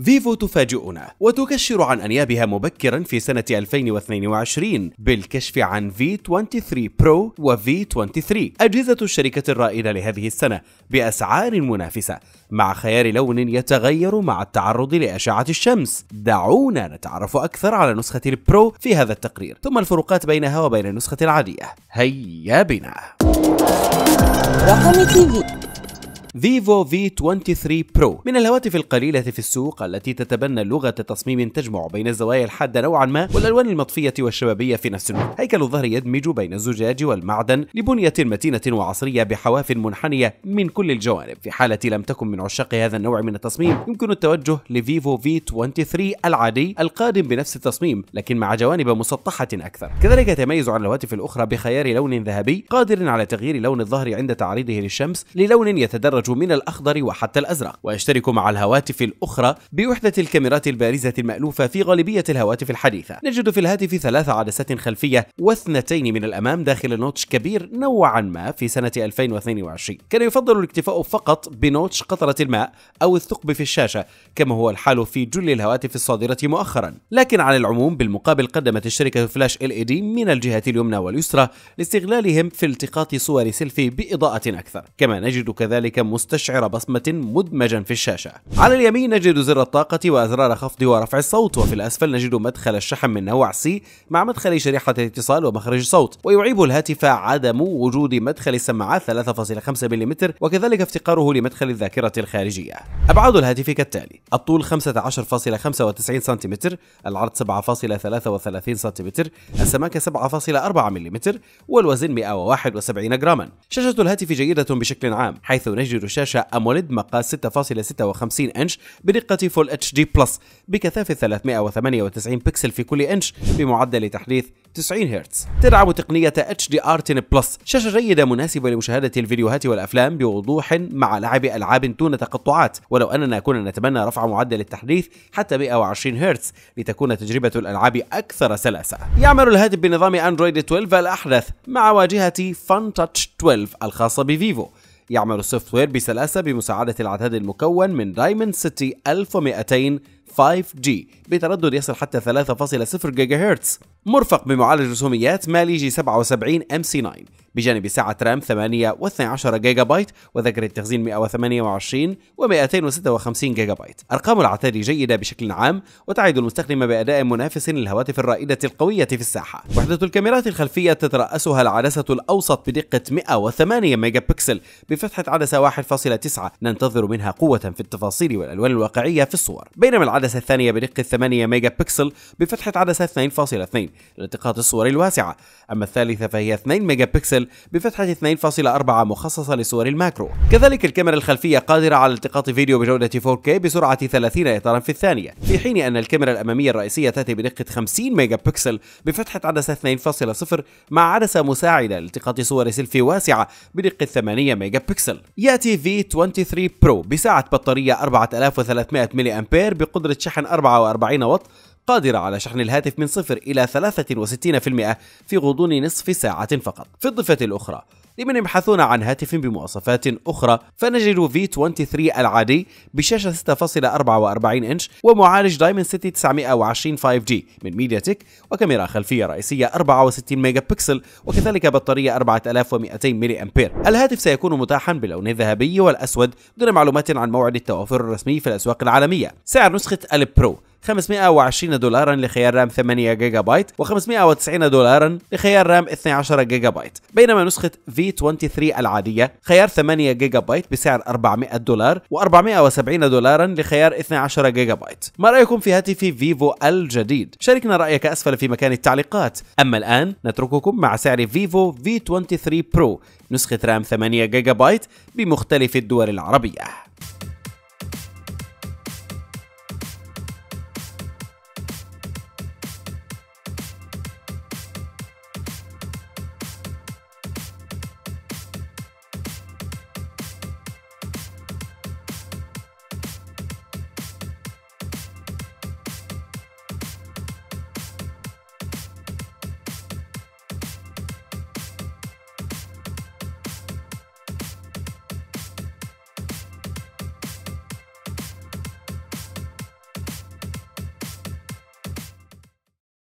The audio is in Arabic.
فيفو تفاجئنا وتكشر عن أنيابها مبكرا في سنة 2022 بالكشف عن V23 Pro و V23 أجهزة الشركة الرائدة لهذه السنة بأسعار منافسة مع خيار لون يتغير مع التعرض لأشعة الشمس. دعونا نتعرف أكثر على نسخة البرو في هذا التقرير ثم الفروقات بينها وبين النسخة العادية. هيا بنا. رقم فيفو V23 Pro من الهواتف القليلة في السوق التي تتبنى لغة تصميم تجمع بين الزوايا الحادة نوعا ما والألوان المطفية والشبابية في نفس الوقت. هيكل الظهر يدمج بين الزجاج والمعدن لبنية متينة وعصرية بحواف منحنية من كل الجوانب. في حالة لم تكن من عشاق هذا النوع من التصميم يمكن التوجه لفيفو V23 العادي القادم بنفس التصميم لكن مع جوانب مسطحة أكثر. كذلك يتميز عن الهواتف الأخرى بخيار لون ذهبي قادر على تغيير لون الظهر عند تعريضه للشمس للون يتدرج من الأخضر وحتى الأزرق. ويشترك مع الهواتف الأخرى بوحدة الكاميرات البارزة المألوفة في غالبية الهواتف الحديثة. نجد في الهاتف 3 عدسات خلفية واثنتين من الأمام داخل نوتش كبير نوعا ما في سنة 2022. كان يفضل الاكتفاء فقط بنوتش قطرة الماء أو الثقب في الشاشة كما هو الحال في جل الهواتف الصادرة مؤخرا. لكن على العموم بالمقابل قدمت الشركة فلاش LED من الجهة اليمنى واليسرى لاستغلالهم في التقاط صور سيلفي بإضاءة أكثر. كما نجد كذلك مستشعر بصمة مدمجا في الشاشة. على اليمين نجد زر الطاقة وأزرار خفض ورفع الصوت وفي الأسفل نجد مدخل الشحن من نوع C مع مدخل شريحة الاتصال ومخرج الصوت. ويعيب الهاتف عدم وجود مدخل السماعات 3.5 ملم وكذلك افتقاره لمدخل الذاكرة الخارجية. أبعاد الهاتف كالتالي: الطول 15.95 سم، العرض 7.33 سم، السماكة 7.4 ملم، والوزن 171 جراما. شاشة الهاتف جيدة بشكل عام حيث نجد شاشة AMOLED مقاس 6.56 إنش بدقة فول HD+ بكثافة 398 بكسل في كل إنش بمعدل تحديث 90 هرتز. تدعم تقنية HDR10+، شاشة جيدة مناسبة لمشاهدة الفيديوهات والأفلام بوضوح مع لعب ألعاب دون تقطعات، ولو أننا كنا نتمنى رفع معدل التحديث حتى 120 هرتز لتكون تجربة الألعاب أكثر سلاسة. يعمل الهاتف بنظام أندرويد 12 الأحدث مع واجهة FunTouch 12 الخاصة بفيفو. يعمل السوفت وير بسلاسة بمساعدة العتاد المكون من Dimensity 1200 5G بتردد يصل حتى 3.0 جيجا هرتز، مرفق بمعالج رسوميات مالي G77 MC9 بجانب سعة رام 8 و12 جيجا بايت وذاكرة تخزين 128 و256 جيجا بايت. أرقام العتاد جيدة بشكل عام وتعد المستخدم بأداء منافس للهواتف الرائدة القوية في الساحة. وحدة الكاميرات الخلفية تترأسها العدسة الأوسط بدقة 108 ميجا بكسل بفتحة عدسة 1.9 ننتظر منها قوة في التفاصيل والألوان الواقعية في الصور، بينما العدسة الثانية بدقة 8 ميجا بكسل بفتحة عدسة 2.2 لالتقاط الصور الواسعة، أما الثالثة فهي 2 ميجا بكسل بفتحة 2.4 مخصصة لصور الماكرو. كذلك الكاميرا الخلفية قادرة على التقاط فيديو بجودة 4K بسرعة 30 إطارا في الثانية، في حين أن الكاميرا الأمامية الرئيسية تأتي بدقة 50 ميجا بكسل بفتحة عدسة 2.0 مع عدسة مساعدة لالتقاط صور سيلفي واسعة بدقة 8 ميجا بكسل. يأتي V23 Pro بسعة بطارية 4300 ملي أمبير بقدرة شحن 44 واط قادرة على شحن الهاتف من 0 إلى 63% في غضون نصف ساعة فقط. في الضفة الأخرى لمن يبحثون عن هاتف بمواصفات أخرى فنجد V23 العادي بشاشة 6.44 إنش ومعالج دايمنسيتي 920 5G من ميدياتك وكاميرا خلفية رئيسية 64 ميجا بكسل وكذلك بطارية 4200 ملي أمبير. الهاتف سيكون متاحا باللون الذهبي والأسود دون معلومات عن موعد التوافر الرسمي في الأسواق العالمية. سعر نسخة البرو $520 لخيار رام 8 جيجا بايت و$590 لخيار رام 12 جيجا بايت، بينما نسخة V23 العادية خيار 8 جيجا بايت بسعر $400 و$470 لخيار 12 جيجا بايت. ما رأيكم في هاتف فيفو الجديد؟ شاركنا رأيك أسفل في مكان التعليقات. أما الآن نترككم مع سعر فيفو V23 برو نسخة رام 8 جيجا بايت بمختلف الدول العربية.